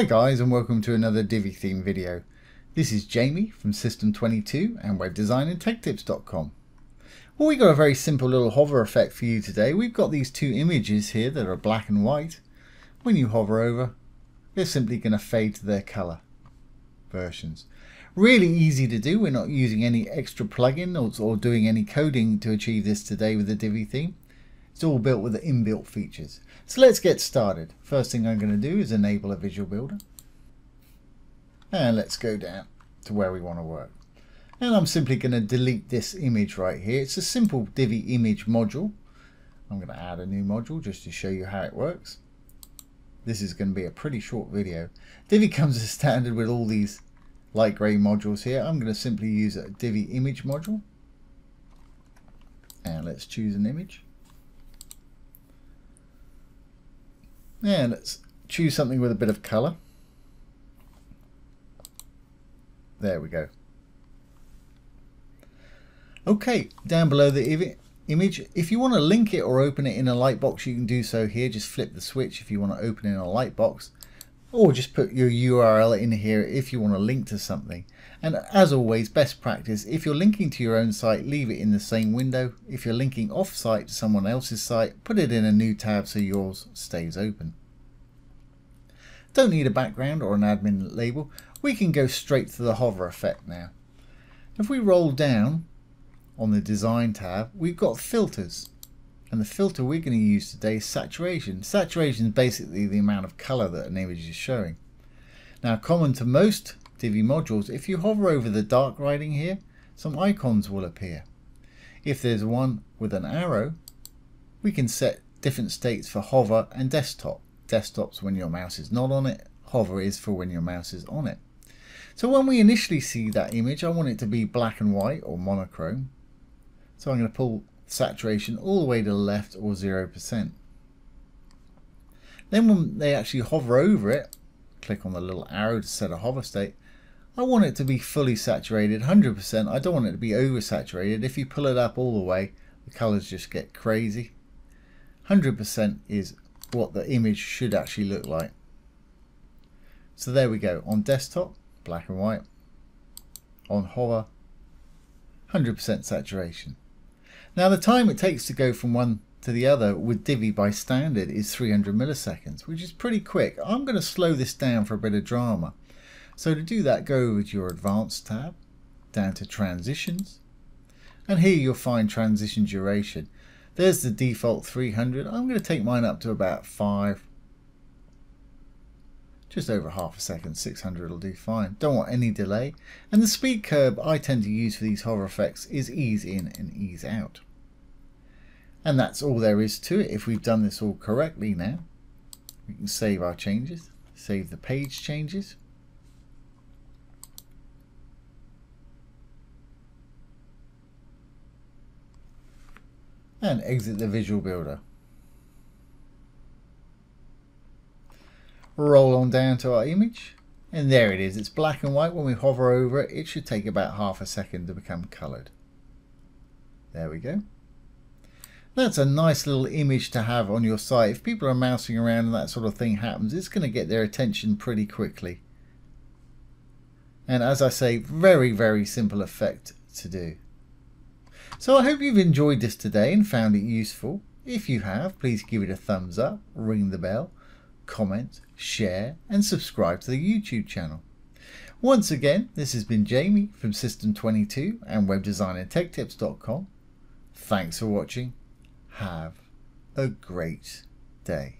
Hi guys, and welcome to another Divi theme video. This is Jamie from System 22 and web-design-and-techtips.com. Well, we got a very simple little hover effect for you today. We've got these two images here that are black and white. When you hover over, they're simply going to fade to their color versions. Really easy to do. We're not using any extra plugin or doing any coding to achieve this today with the Divi theme. It's all built with the inbuilt features. So let's get started. First thing I'm going to do is enable a visual builder. And let's go down to where we want to work. And I'm simply going to delete this image right here. It's a simple Divi image module. I'm going to add a new module just to show you how it works. This is going to be a pretty short video. Divi comes as standard with all these light gray modules here. I'm going to simply use a Divi image module. And let's choose an image. Yeah, let's choose something with a bit of color. There we go. Okay, down below the image, if you want to link it or open it in a lightbox, you can do so here. Just flip the switch if you want to open it in a lightbox, or just put your URL in here if you want to link to something. And as always, best practice, if you're linking to your own site, leave it in the same window. If you're linking off-site to someone else's site, put it in a new tab so yours stays open. Don't need a background or an admin label. We can go straight to the hover effect now. If we roll down on the design tab, we've got filters. And the filter we're going to use today is saturation. Saturation is basically the amount of color that an image is showing. Now, common to most Divi modules, if you hover over the dark writing here, some icons will appear. If there's one with an arrow, we can set different states for hover and desktop. Desktop's when your mouse is not on it, hover is for when your mouse is on it. So when we initially see that image, I want it to be black and white or monochrome. So I'm going to pull saturation all the way to the left, or 0%. Then when they actually hover over it, click on the little arrow to set a hover state. I want it to be fully saturated, 100%. I don't want it to be oversaturated. If you pull it up all the way, the colors just get crazy. 100% is what the image should actually look like. So there we go. On desktop, black and white. On hover, 100% saturation. Now, the time it takes to go from one to the other with Divi by standard is 300 milliseconds, which is pretty quick. I'm going to slow this down for a bit of drama. So to do that, go over to your Advanced tab, down to Transitions, and here you'll find Transition Duration. There's the default 300. I'm going to take mine up to about 5, just over half a second, 600 will do fine. Don't want any delay. And the speed curve I tend to use for these hover effects is ease in and ease out. And that's all there is to it. If we've done this all correctly now, we can save our changes, save the page changes. And exit the visual builder. Roll on down to our image, and there it is. It's black and white. When we hover over it, it should take about half a second to become colored. There we go. That's a nice little image to have on your site. If people are mousing around and that sort of thing happens, it's going to get their attention pretty quickly. And as I say, very, very simple effect to do. So I hope you've enjoyed this today and found it useful. If you have, please give it a thumbs up, ring the bell, comment, share, and subscribe to the YouTube channel. Once again, this has been Jamie from System 22 and webdesignandtechtips.com. Thanks for watching. Have a great day.